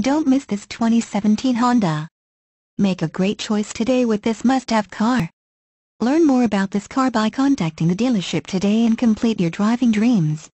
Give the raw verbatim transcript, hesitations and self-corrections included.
Don't miss this twenty seventeen Honda. Make a great choice today with this must-have car. Learn more about this car by contacting the dealership today and complete your driving dreams.